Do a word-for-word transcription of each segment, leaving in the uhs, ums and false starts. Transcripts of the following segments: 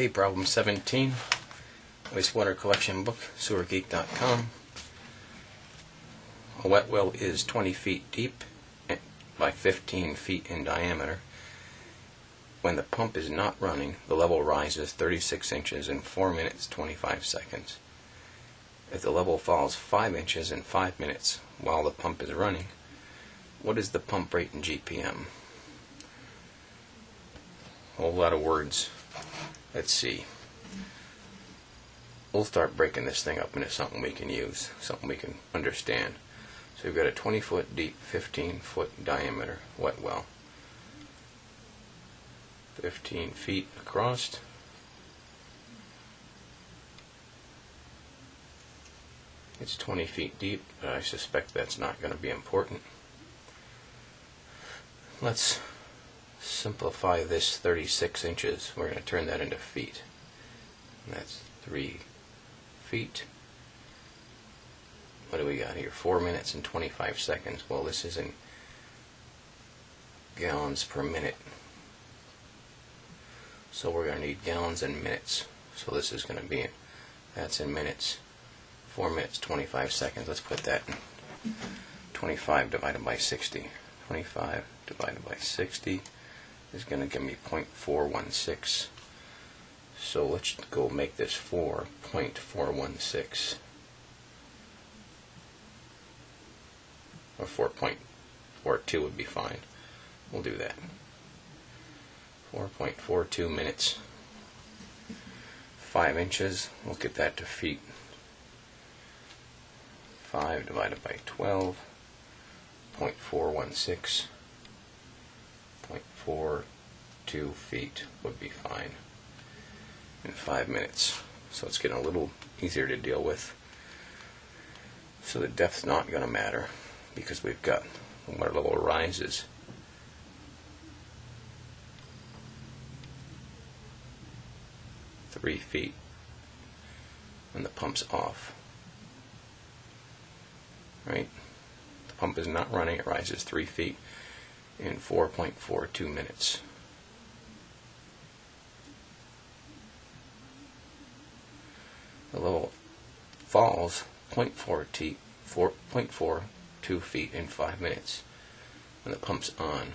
Okay, problem seventeen, Wastewater Collection Book, Sewer Geek dot com. A wet well is twenty feet deep by fifteen feet in diameter. When the pump is not running, the level rises thirty-six inches in four minutes, twenty-five seconds. If the level falls five inches in five minutes while the pump is running, what is the pump rate in G P M? A whole lot of words. Let's see. We'll start breaking this thing up into something we can use, something we can understand. So we've got a twenty foot deep, fifteen foot diameter wet well. fifteen feet across. It's twenty feet deep, but I suspect that's not going to be important. Let's simplify this thirty-six inches. We're going to turn that into feet. And that's three feet. What do we got here? four minutes and twenty-five seconds. Well, this is in gallons per minute. So we're going to need gallons and minutes. So this is going to be in, that's in minutes. four minutes, twenty-five seconds. Let's put that in twenty-five divided by sixty. twenty-five divided by sixty. Is going to give me zero point four one six. So let's go make this four point four one six. Or four point four two would be fine. We'll do that. four point four two minutes. five inches. We'll get that to feet. five divided by twelve. zero point four one six. zero point four two feet would be fine in five minutes. So it's getting a little easier to deal with. So the depth's not going to matter because we've got the water level rises. three feet when the pump's off. Right? The pump is not running, it rises three feet. In four point four two minutes. The level falls zero point four two feet in five minutes when the pump's on.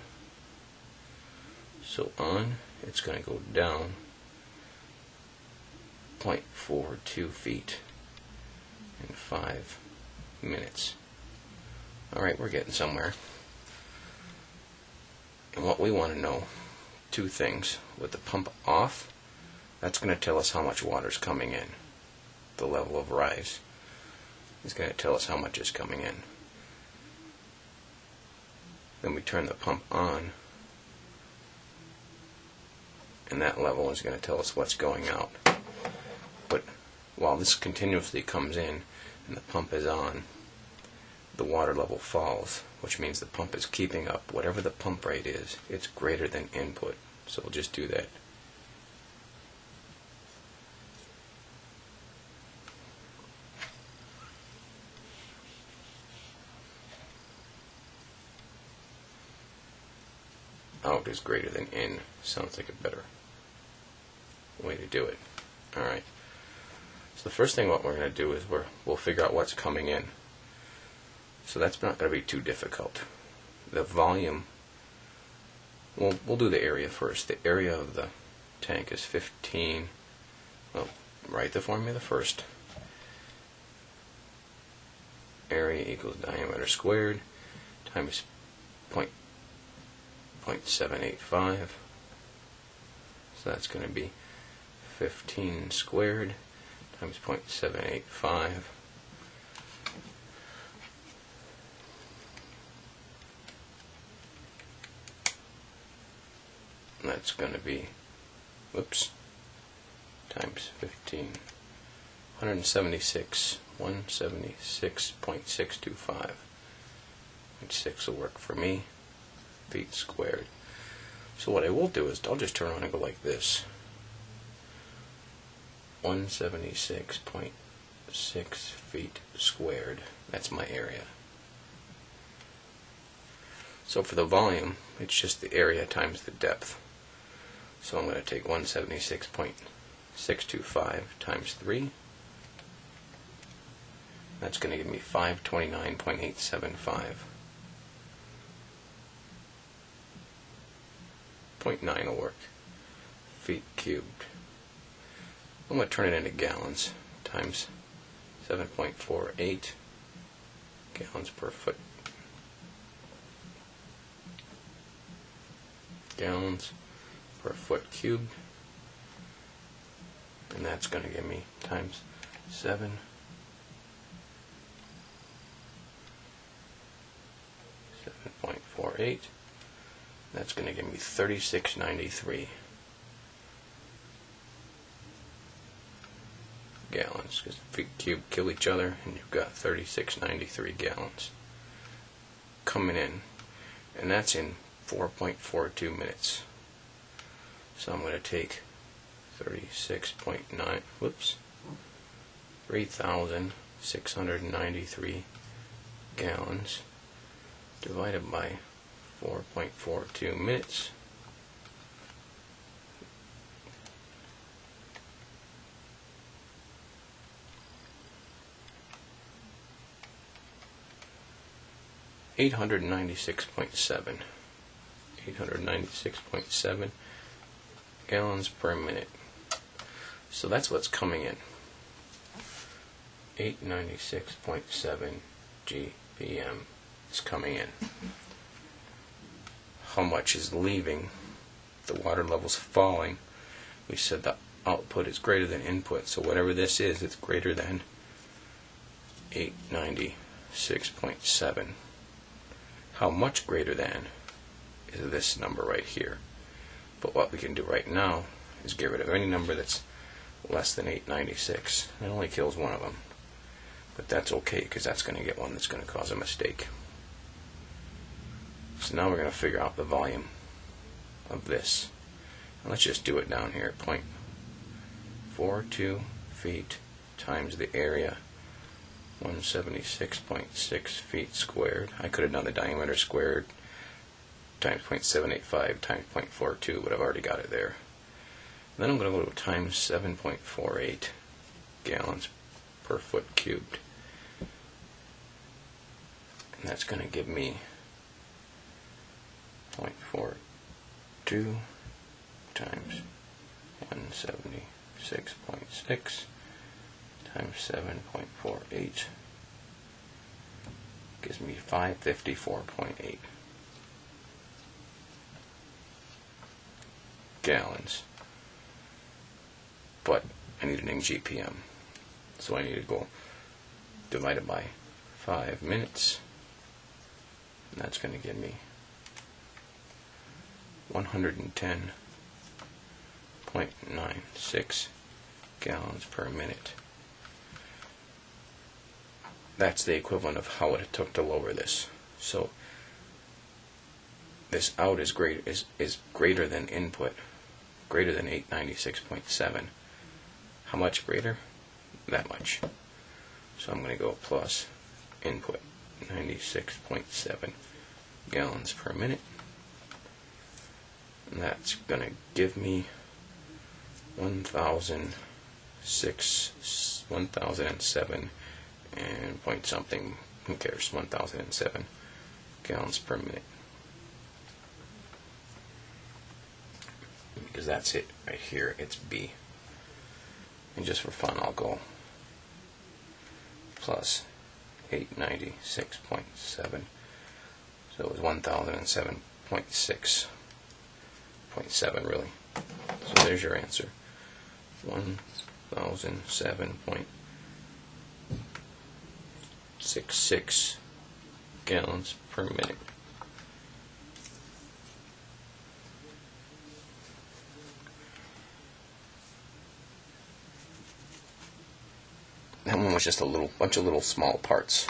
So on, it's going to go down zero point four two feet in five minutes. Alright, we're getting somewhere. And what we want to know, two things. With the pump off, that's going to tell us how much water is coming in. The level of rise is going to tell us how much is coming in. Then we turn the pump on, and that level is going to tell us what's going out. But while this continuously comes in and the pump is on, the water level falls, which means the pump is keeping up. Whatever the pump rate is, it's greater than input. So we'll just do that. Out is greater than in. Sounds like a better way to do it. Alright. So the first thing what we're going to do is we're, we'll figure out what's coming in. So that's not going to be too difficult. The volume, we'll, we'll do the area first. The area of the tank is fifteen. Well, write the formula first. Area equals diameter squared times zero point seven eight five. So that's going to be fifteen squared times zero point seven eight five. That's going to be, whoops, times fifteen, one hundred seventy-six, one hundred seventy-six point six two five, and six will work for me, feet squared. So what I will do is I'll just turn around and go like this, one hundred seventy-six point six feet squared, that's my area. So for the volume, it's just the area times the depth. So I'm going to take 176.6 six hundred twenty-five times three. That's going to give me five hundred twenty-nine point eight seven five. point nine will work. Feet cubed. I'm going to turn it into gallons times seven point four eight gallons per foot. Gallons per foot cubed. And that's going to give me times seven. seven point four eight. That's going to give me thirty-six ninety-three gallons, because feet cubed kill each other, and you've got thirty-six ninety-three gallons coming in, and that's in four point four two minutes. So I'm going to take thirty-six point nine, whoops, three thousand six hundred ninety-three gallons divided by four point four two minutes. eight hundred ninety-six point seven. eight hundred ninety-six point seven gallons per minute. So that's what's coming in. eight hundred ninety-six point seven G P M is coming in. How much is leaving? The water level's falling. We said the output is greater than input, so whatever this is, it's greater than eight hundred ninety-six point seven. How much greater than is this number right here. But what we can do right now is get rid of any number that's less than eight hundred ninety-six. It only kills one of them. But that's okay, because that's going to get one that's going to cause a mistake. So now we're going to figure out the volume of this. And let's just do it down here. zero point four two feet times the area, one hundred seventy-six point six feet squared. I could have done the diameter squared times zero point seven eight five times zero point four two, but I've already got it there. And then I'm going to go to times seven point four eight gallons per foot cubed. And that's going to give me zero point four two times one hundred seventy-six point six times seven point four eight gives me five hundred fifty-four point eight gallons. But I need it in G P M. So I need to go divide it by five minutes. And that's going to give me one hundred ten point nine six gallons per minute. That's the equivalent of how it took to lower this. So this out is great is is greater than input, greater than eight hundred ninety-six point seven. How much greater? That much. So I'm going to go plus input, ninety-six point seven gallons per minute. And that's going to give me one thousand six, one thousand seven and point something, who cares, one thousand seven gallons per minute. Because that's it right here, it's B. And just for fun, I'll go plus eight hundred ninety-six point seven. So it was one thousand seven point six. zero point seven really. So there's your answer. one thousand seven point six six gallons per minute. That one was just a little bunch of little small parts.